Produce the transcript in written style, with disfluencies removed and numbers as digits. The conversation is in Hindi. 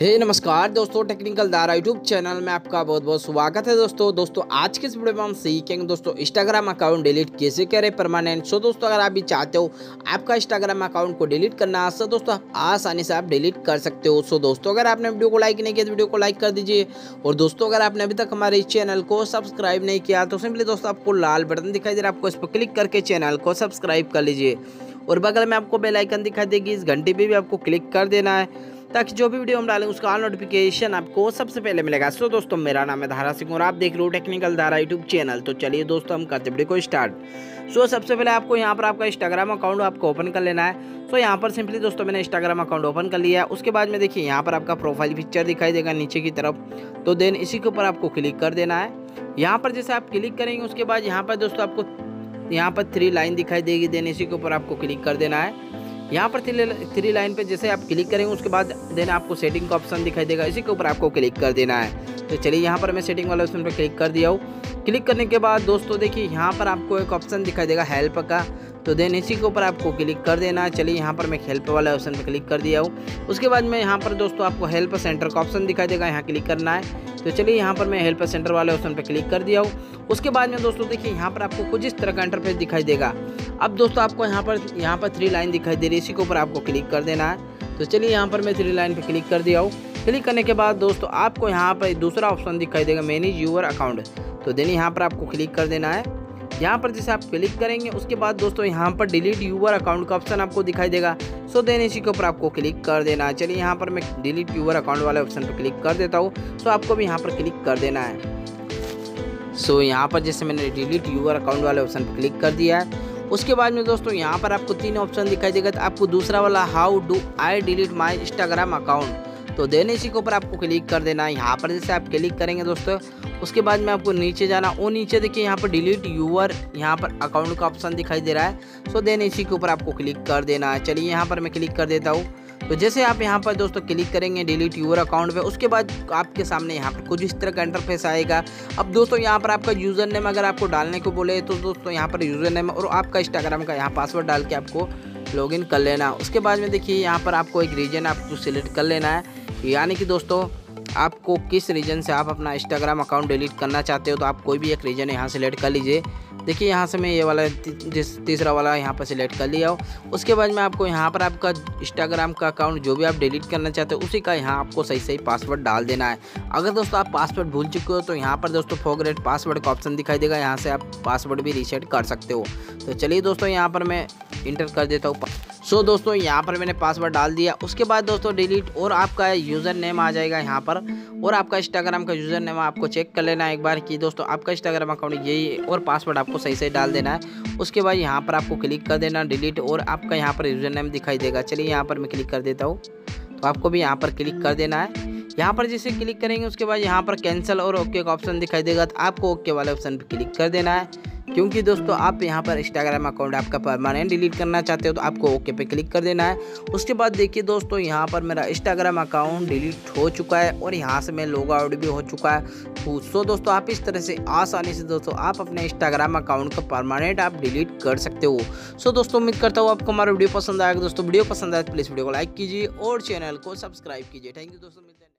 हे नमस्कार दोस्तों, टेक्निकल धारा यूट्यूब चैनल में आपका बहुत बहुत स्वागत है। दोस्तों आज के इस वीडियो में हम सीखेंगे दोस्तों इंस्टाग्राम अकाउंट डिलीट कैसे करें परमानेंट। सो दोस्तों अगर आप भी चाहते हो आपका इंस्टाग्राम अकाउंट को डिलीट करना है तो दोस्तों आप आसानी से आप डिलीट कर सकते हो। सो दोस्तों अगर आपने वीडियो को लाइक नहीं किया तो वीडियो को लाइक कर दीजिए। और दोस्तों अगर आपने अभी तक हमारे इस चैनल को सब्सक्राइब नहीं किया तो सिंपली दोस्तों आपको लाल बटन दिखाई दे रहा है, आपको इस पर क्लिक करके चैनल को सब्सक्राइब कर लीजिए। और बगल में आपको बेल आइकन दिखाई देगी, इस घंटी पे भी आपको क्लिक कर देना है ताकि जो भी वीडियो हम डालेंगे उसका नोटिफिकेशन आपको सबसे पहले मिलेगा। सो दोस्तों मेरा नाम है धारा सिंह और आप देख रहे हो टेक्निकल धारा यूट्यूब चैनल। तो चलिए दोस्तों हम करते वीडियो को स्टार्ट। सो सबसे पहले आपको यहाँ पर आपका इंस्टाग्राम अकाउंट आपको ओपन कर लेना है। सो यहाँ पर सिंपली दोस्तों मैंने इंस्टाग्राम अकाउंट ओपन कर लिया है। उसके बाद में देखिए यहाँ पर आपका प्रोफाइल पिक्चर दिखाई देगा नीचे की तरफ, तो देन इसी के ऊपर आपको क्लिक कर देना है। यहाँ पर जैसे आप क्लिक करेंगे उसके बाद यहाँ पर दोस्तों आपको यहाँ पर 3 लाइन दिखाई देगी, देन इसी के ऊपर आपको क्लिक कर देना है। यहाँ पर 3 लाइन पे जैसे आप क्लिक करेंगे उसके बाद देन आपको सेटिंग का ऑप्शन दिखाई देगा, इसी के ऊपर आपको क्लिक कर देना है। तो चलिए यहाँ पर मैं सेटिंग वाले ऑप्शन पर क्लिक कर दिया हूँ। क्लिक करने के बाद दोस्तों देखिए यहाँ पर आपको एक ऑप्शन दिखाई देगा हेल्प का, तो देन इसी के ऊपर आपको क्लिक कर देना है। चलिए यहाँ पर मैं हेल्प वाले ऑप्शन पर क्लिक कर दिया हूँ। उसके बाद में यहाँ पर दोस्तों आपको हेल्प सेंटर का ऑप्शन दिखाई देगा, यहाँ क्लिक करना है। तो चलिए यहाँ पर मैं हेल्प सेंटर वाले ऑप्शन पर क्लिक कर दिया हूँ। उसके बाद में दोस्तों देखिए यहाँ पर आपको कुछ इस तरह का इंटरफेस दिखाई देगा। अब दोस्तों आपको यहाँ पर 3 लाइन दिखाई दे रही है, इसी के ऊपर आपको क्लिक कर देना है। तो चलिए यहाँ पर मैं 3 लाइन पर क्लिक कर दिया हूँ। क्लिक करने के बाद दोस्तों आपको यहाँ पर दूसरा ऑप्शन दिखाई देगा मैनेज यूअर अकाउंट, तो देन यहाँ पर आपको क्लिक कर देना है। यहाँ पर जैसे आप क्लिक करेंगे उसके बाद दोस्तों यहाँ पर डिलीट यूअर अकाउंट का ऑप्शन आपको दिखाई देगा, सो देन इसी के ऊपर आपको क्लिक कर देना है। चलिए यहाँ पर मैं डिलीट यूअर अकाउंट वाले ऑप्शन पर क्लिक कर देता हूँ। सो आपको भी यहाँ पर क्लिक कर देना है। सो यहाँ पर जैसे मैंने डिलीट यूअर अकाउंट वाले ऑप्शन पर क्लिक कर दिया है। उसके बाद में दोस्तों यहाँ पर आपको 3 ऑप्शन दिखाई देगा, तो आपको दूसरा वाला how do I delete my Instagram account, तो देन इसी के ऊपर आपको क्लिक कर देना है। यहाँ पर जैसे आप क्लिक करेंगे दोस्तों उसके बाद में आपको नीचे जाना, और नीचे देखिए यहाँ पर डिलीट यूअर यहाँ पर अकाउंट का ऑप्शन दिखाई दे रहा है, सो देन इसी के ऊपर आपको क्लिक कर देना है। चलिए यहाँ पर मैं क्लिक कर देता हूँ। तो जैसे आप यहाँ पर दोस्तों क्लिक करेंगे डिलीट यूअर अकाउंट पे, उसके बाद आपके सामने यहाँ पर कुछ इस तरह का इंटरफेस आएगा। अब दोस्तों यहाँ पर आपका यूज़र नेम अगर आपको डालने को बोले तो दोस्तों यहाँ पर यूज़र नेम और आपका इंस्टाग्राम का यहाँ पासवर्ड डाल के आपको लॉगिन कर लेना। उसके बाद में देखिए यहाँ पर आपको एक रीजन आपको सिलेक्ट कर लेना है, यानी कि दोस्तों आपको किस रीजन से आप अपना इंस्टाग्राम अकाउंट डिलीट करना चाहते हो, तो आप कोई भी एक रीजन यहाँ सिलेक्ट कर लीजिए। देखिए यहाँ से मैं ये वाला तीसरा वाला यहाँ पर सिलेक्ट कर लिया हूँ। उसके बाद में आपको यहाँ पर आपका इंस्टाग्राम का अकाउंट जो भी आप डिलीट करना चाहते हो उसी का यहाँ आपको सही पासवर्ड डाल देना है। अगर दोस्तों आप पासवर्ड भूल चुके हो तो यहाँ पर दोस्तों फॉरगेट पासवर्ड का ऑप्शन दिखाई देगा, यहाँ से आप पासवर्ड भी रीसेट कर सकते हो। तो चलिए दोस्तों यहाँ पर मैं इंटर कर देता हूँ। सो दोस्तों यहाँ पर मैंने पासवर्ड डाल दिया। उसके बाद दोस्तों डिलीट और आपका यूज़र नेम आ जाएगा यहाँ पर, और आपका इंस्टाग्राम का यूज़र नेम आपको चेक कर लेना है एक बार कि दोस्तों आपका इंस्टाग्राम अकाउंट यही, और पासवर्ड आपको सही डाल देना है। उसके बाद यहाँ पर आपको क्लिक कर देना डिलीट, और आपका यहाँ पर यूज़र नेम दिखाई देगा। चलिए यहाँ पर मैं क्लिक कर देता हूँ। तो आपको भी यहाँ पर क्लिक कर देना है। यहाँ पर जैसे क्लिक करेंगे उसके बाद यहाँ पर कैंसिल और ओके का ऑप्शन दिखाई देगा, तो आपको ओके वाले ऑप्शन पर क्लिक कर देना है। क्योंकि दोस्तों आप यहाँ पर इंस्टाग्राम अकाउंट आपका परमानेंट डिलीट करना चाहते हो तो आपको ओके पे क्लिक कर देना है। उसके बाद देखिए दोस्तों यहाँ पर मेरा इंस्टाग्राम अकाउंट डिलीट हो चुका है और यहाँ से मैं लॉग आउट भी हो चुका है। सो दोस्तों आप इस तरह से आसानी से दोस्तों आप अपने इंस्टाग्राम अकाउंट का परमानेंट आप डिलीट कर सकते हो। सो दोस्तों उम्मीद करता हूँ आपको हमारा वीडियो पसंद आएगा। दोस्तों वीडियो पसंद आए तो प्लीज़ वीडियो को लाइक कीजिए और चैनल को सब्सक्राइब कीजिए। थैंक यू दोस्तों।